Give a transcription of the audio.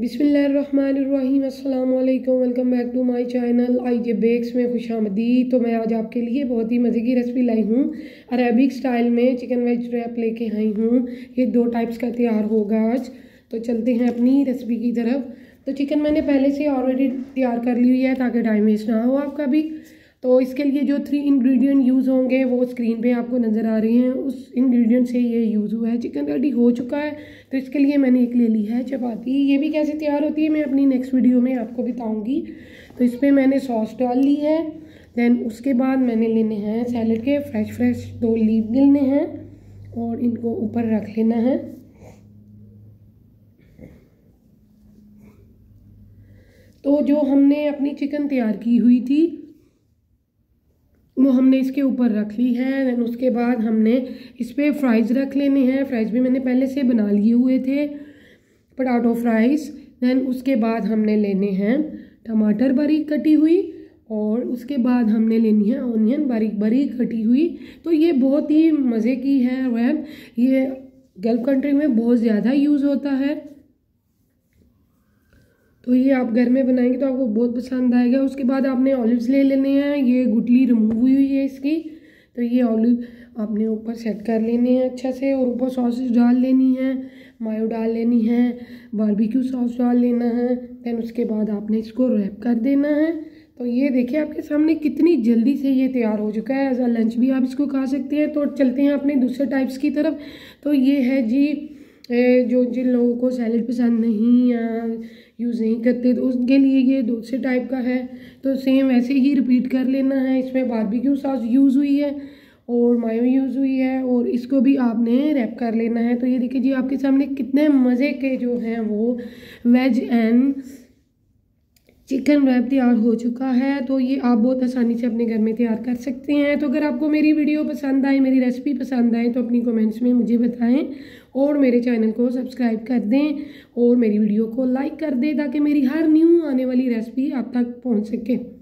बिस्मिल्लाहिर्रहमानिर्रहीम, अस्सलाम वालेकुम, welcome back to my channel IJ bakes में खुशामदीद। तो मैं आज आपके लिए बहुत ही मज़े की रेसिपी लाई हूँ, अरेबिक स्टाइल में चिकन वेज रैप लेके आई हूँ। ये दो टाइप्स का तैयार होगा आज। तो चलते हैं अपनी रेसिपी की तरफ। तो चिकन मैंने पहले से ऑलरेडी तैयार कर ली हुई है ताकि टाइम वेस्ट ना हो आपका भी। तो इसके लिए जो 3 इंग्रेडिएंट यूज़ होंगे वो स्क्रीन पे आपको नज़र आ रहे हैं, उस इंग्रेडिएंट से ये यूज़ हुआ है। चिकन रेडी हो चुका है। तो इसके लिए मैंने एक ले ली है चपाती। ये भी कैसे तैयार होती है मैं अपनी नेक्स्ट वीडियो में आपको बताऊंगी। तो इस पर मैंने सॉस डाल ली है। दैन उसके बाद मैंने लेने हैं सैलड के फ्रेश 2 लीफ लेने हैं और इनको ऊपर रख लेना है। तो जो हमने अपनी चिकन तैयार की हुई थी वो हमने इसके ऊपर रख ली है। दैन उसके बाद हमने इस पर फ्राइज़ रख लेने हैं। फ्राइज़ भी मैंने पहले से बना लिए हुए थे, पटाटो फ्राइज़। दैन उसके बाद हमने लेने हैं टमाटर बारीक कटी हुई और उसके बाद हमने लेनी है ऑनियन बारीक बारीक कटी हुई। तो ये बहुत ही मज़े की है वैन, ये गल्फ़ कंट्री में बहुत ज़्यादा यूज़ होता है। तो ये आप घर में बनाएंगे तो आपको बहुत पसंद आएगा। उसके बाद आपने ऑलिव्स ले लेने हैं। ये गुठली रिमूव हुई है इसकी, तो ये ऑलिव आपने ऊपर सेट कर लेने हैं अच्छा से और ऊपर सॉसेज डाल लेनी है, मायो डाल लेनी है, बारबेक्यू सॉस डाल लेना है। दैन उसके बाद आपने इसको रैप कर देना है। तो ये देखिए आपके सामने कितनी जल्दी से ये तैयार हो चुका है। एज अ लंच भी आप इसको खा सकते हैं। तो चलते हैं अपने दूसरे टाइप्स की तरफ। तो ये है जी जो जिन लोगों को सैलड पसंद नहीं या यूज़ नहीं करते तो उसके लिए ये दूसरे टाइप का है। तो सेम वैसे ही रिपीट कर लेना है। इसमें बारबेक्यू सॉस यूज़ हुई है और मायो यूज़ हुई है और इसको भी आपने रैप कर लेना है। तो ये देखिए जी आपके सामने कितने मज़े के जो हैं वो वेज एंड चिकन रैप तैयार हो चुका है। तो ये आप बहुत आसानी से अपने घर में तैयार कर सकते हैं। तो अगर आपको मेरी वीडियो पसंद आए, मेरी रेसिपी पसंद आए तो अपनी कमेंट्स में मुझे बताएं और मेरे चैनल को सब्सक्राइब कर दें और मेरी वीडियो को लाइक कर दें ताकि मेरी हर न्यू आने वाली रेसिपी आप तक पहुंच सके।